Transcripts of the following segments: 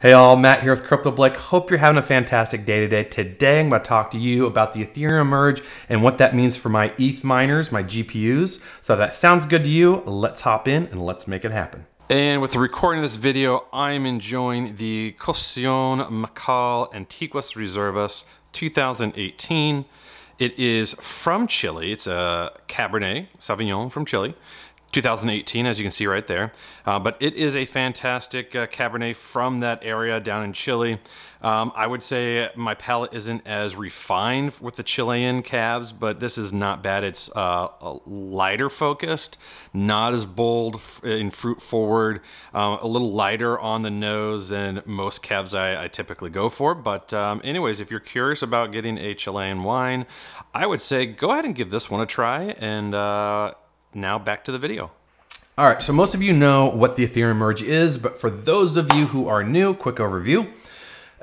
Hey all, Matt here with CryptoBlick. Hope you're having a fantastic day today. Today I'm going to talk to you about the Ethereum merge and what that means for my ETH miners, my GPUs. So if that sounds good to you, let's hop in and let's make it happen. And with the recording of this video, I'm enjoying the Cosion Macal Antiguas Reservas 2018. It is from Chile. It's a Cabernet Sauvignon from Chile. 2018, as you can see right there, but it is a fantastic Cabernet from that area down in Chile. I would say my palate isn't as refined with the Chilean cabs, but this is not bad. It's lighter focused, not as bold in fruit forward, a little lighter on the nose than most cabs I typically go for. But anyways, if you're curious about getting a Chilean wine, I would say go ahead and give this one a try. And now back to the video. All right, so most of you know what the Ethereum merge is, but for those of you who are new, quick overview.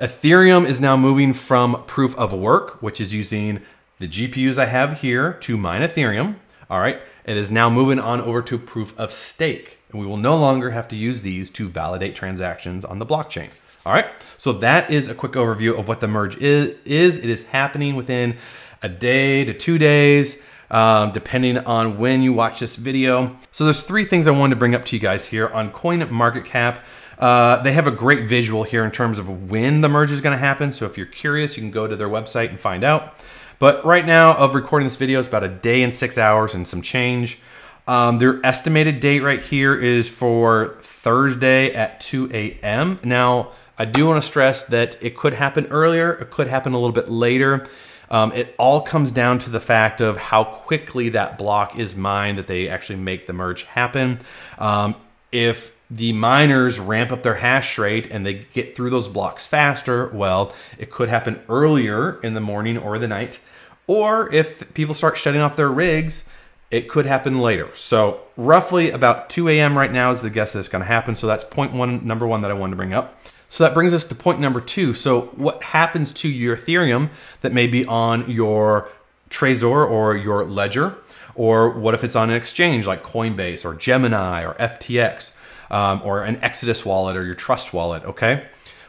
Ethereum is now moving from proof of work, which is using the GPUs I have here to mine Ethereum. All right, it is now moving on over to proof of stake, and we will no longer have to use these to validate transactions on the blockchain. All right, so that is a quick overview of what the merge is. It is happening within a day to 2 days. Depending on when you watch this video. So there's three things I wanted to bring up to you guys here on CoinMarketCap. They have a great visual here in terms of when the merge is gonna happen. So if you're curious, you can go to their website and find out. But right now of recording this video, it's about a day and 6 hours and some change. Their estimated date right here is for Thursday at 2 a.m. Now, I do wanna stress that it could happen earlier, it could happen a little bit later. It all comes down to the fact of how quickly that block is mined that they actually make the merge happen. If the miners ramp up their hash rate and they get through those blocks faster, well, it could happen earlier in the morning or the night. Or if people start shutting off their rigs, it could happen later. So roughly about 2 a.m. right now is the guess that's gonna happen. So that's point one, number one that I wanted to bring up. So that brings us to point number two. So what happens to your Ethereum that may be on your Trezor or your Ledger? Or what if it's on an exchange like Coinbase or Gemini or FTX or an Exodus wallet or your Trust wallet, okay?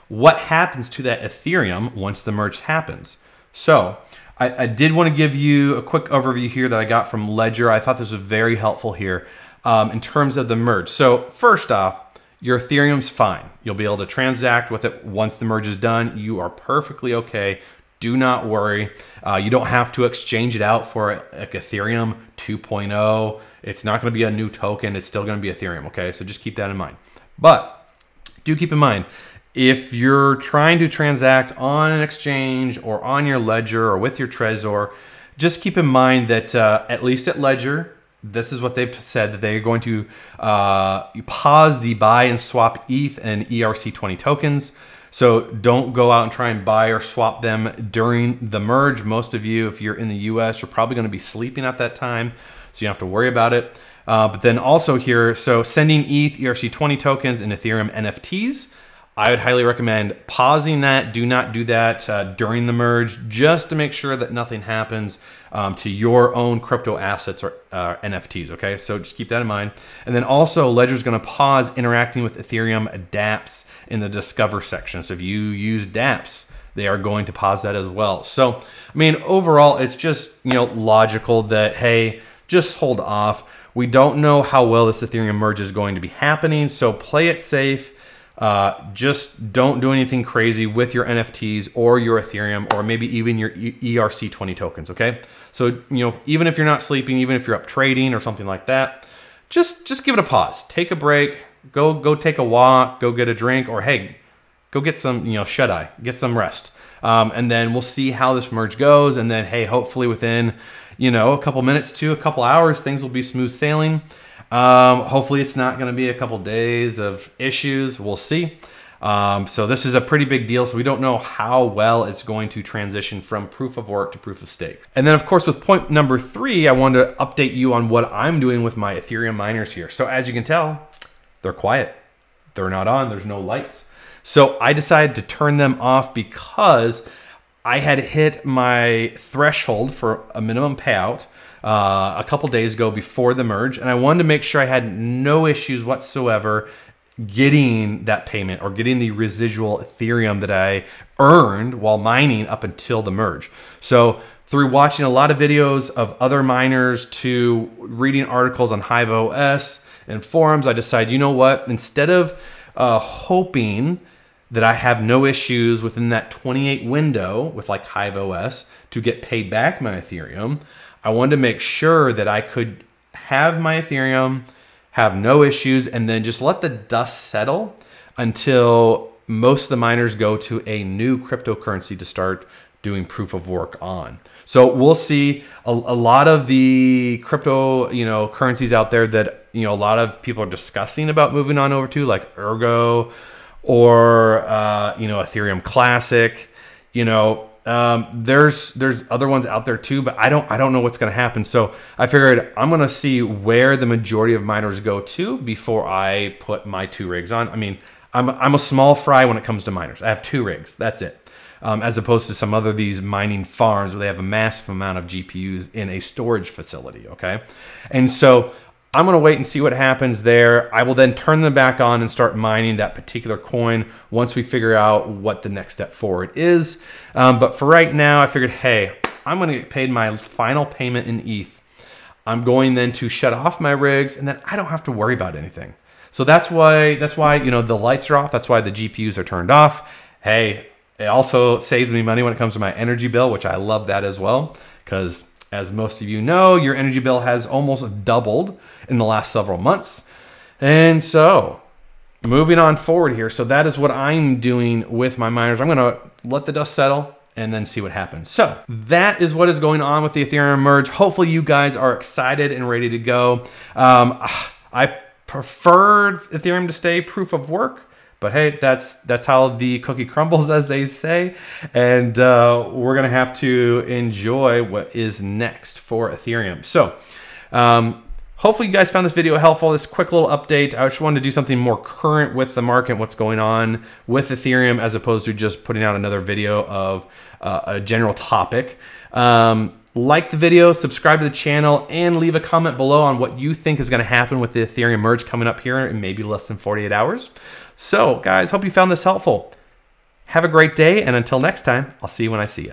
What happens to that Ethereum once the merge happens? So I did want to give you a quick overview here that I got from Ledger. I thought this was very helpful here in terms of the merge. So first off, your Ethereum's fine. You'll be able to transact with it once the merge is done. You are perfectly okay. Do not worry. You don't have to exchange it out for like Ethereum 2.0. It's not going to be a new token. It's still going to be Ethereum, okay? So just keep that in mind. But do keep in mind, if you're trying to transact on an exchange or on your Ledger or with your Trezor, just keep in mind that at least at Ledger, this is what they've said, that they're going to pause the buy and swap ETH and ERC20 tokens. So don't go out and try and buy or swap them during the merge. Most of you, if you're in the US, you're probably gonna be sleeping at that time, so you don't have to worry about it. But then also here, so sending ETH, ERC20 tokens, and Ethereum NFTs, I would highly recommend pausing that. Do not do that during the merge, just to make sure that nothing happens to your own crypto assets or NFTs, okay? So just keep that in mind. And then also Ledger's gonna pause interacting with Ethereum dApps in the Discover section. So if you use dApps, they are going to pause that as well. So, I mean, overall, it's just, you know, logical that, hey, just hold off. We don't know how well this Ethereum merge is going to be happening, so play it safe. Just don't do anything crazy with your NFTs or your Ethereum or maybe even your ERC20 tokens, okay? So, you know, even if you're not sleeping, even if you're up trading or something like that, just give it a pause. Take a break, go take a walk, go get a drink, or hey, go get some, you know, shut-eye, get some rest. And then we'll see how this merge goes. And then, hey, hopefully within, you know, a couple minutes to a couple hours, things will be smooth sailing. Hopefully it's not going to be a couple days of issues. We'll see. So this is a pretty big deal. So we don't know how well it's going to transition from proof of work to proof of stake. And then of course, with point number three, I wanted to update you on what I'm doing with my Ethereum miners here. So as you can tell, they're quiet. They're not on, there's no lights. So I decided to turn them off because I had hit my threshold for a minimum payout a couple days ago before the merge, and I wanted to make sure I had no issues whatsoever getting that payment or getting the residual Ethereum that I earned while mining up until the merge. So through watching a lot of videos of other miners to reading articles on HiveOS and forums, I decided, you know what, instead of hoping that I have no issues within that 28 window with like HiveOS to get paid back my Ethereum, I wanted to make sure that I could have my Ethereum, have no issues, and then just let the dust settle until most of the miners go to a new cryptocurrency to start doing proof of work on. So we'll see a lot of the crypto, currencies out there that, a lot of people are discussing about moving on over to, like Ergo or, Ethereum Classic, there's other ones out there too, but I don't know what's going to happen. So I figured I'm going to see where the majority of miners go to before I put my 2 rigs on. I mean, I'm a small fry when it comes to miners. I have 2 rigs. That's it. As opposed to some other these mining farms where they have a massive amount of GPUs in a storage facility, okay? And so I'm gonna wait and see what happens there. I will then turn them back on and start mining that particular coin once we figure out what the next step forward is. But for right now, I figured, hey, I'm gonna get paid my final payment in ETH. I'm going then to shut off my rigs, and then I don't have to worry about anything. So that's why the lights are off, that's why the GPUs are turned off. Hey, it also saves me money when it comes to my energy bill, which I love that as well, because as most of you know, your energy bill has almost doubled in the last several months. And so moving on forward here, so that is what I'm doing with my miners. I'm gonna let the dust settle and then see what happens. So that is what is going on with the Ethereum merge. Hopefully you guys are excited and ready to go. I preferred Ethereum to stay proof of work, but hey, that's how the cookie crumbles, as they say. And we're gonna have to enjoy what is next for Ethereum. So hopefully you guys found this video helpful, this quick little update. I just wanted to do something more current with the market, what's going on with Ethereum, as opposed to just putting out another video of a general topic. Like the video, subscribe to the channel, and leave a comment below on what you think is gonna happen with the Ethereum merge coming up here in maybe less than 48 hours. So guys, hope you found this helpful. Have a great day, and until next time, I'll see you when I see you.